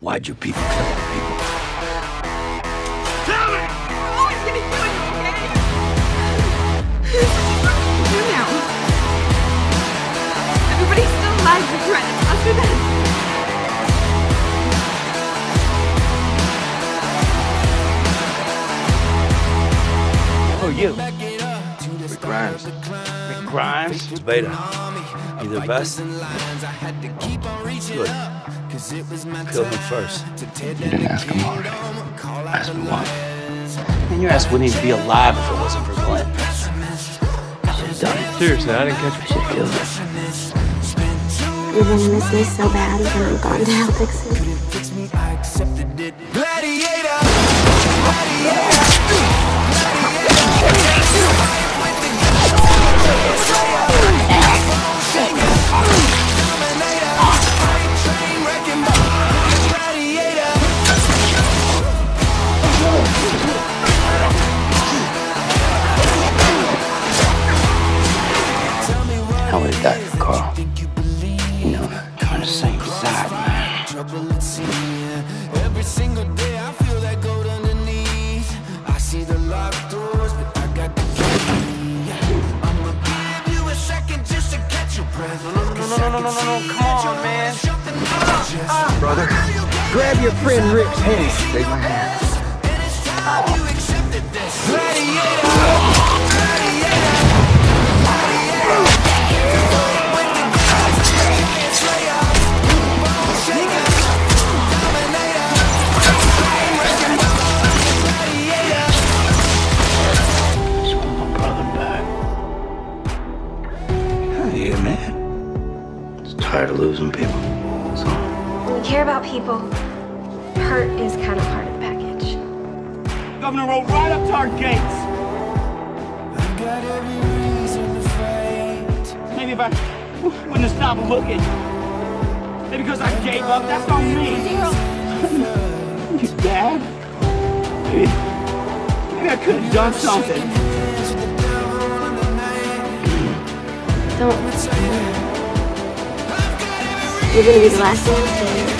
Why'd you people kill the people? Tell me! Oh, he's gonna kill you, okay? What do we do now? Everybody still alive to threat us after this. Who are you? Rick Grimes. Rick Grimes? It's Beta. You the best? Good. Kill him first. You didn't ask him hard. Ask me why. And your ass wouldn't even be alive if it wasn't for Glenn. I should have done it. Seriously, I didn't catch it. I should have killed him. You're gonna miss me so bad, and I'm gone to help fix it. Gladiator! I would have died for Carl. You know, kind of same side, man. Every single day I feel that gold underneath. I see the locked doors, but I got the key. I'ma give you a second just to catch your breath. No, come on, man. Brother, grab your friend Rick's hand. Take my hand. Oh. Yeah, man. It's tired of losing people. So when you care about people, hurt is kind of part of the package. Governor rolled right up to our gates. I got every reason to fight. Maybe if I wouldn't have stopped looking. Maybe because I gave up, that's on me. You bad? Maybe I could have done something. Don't. You're gonna be the last one.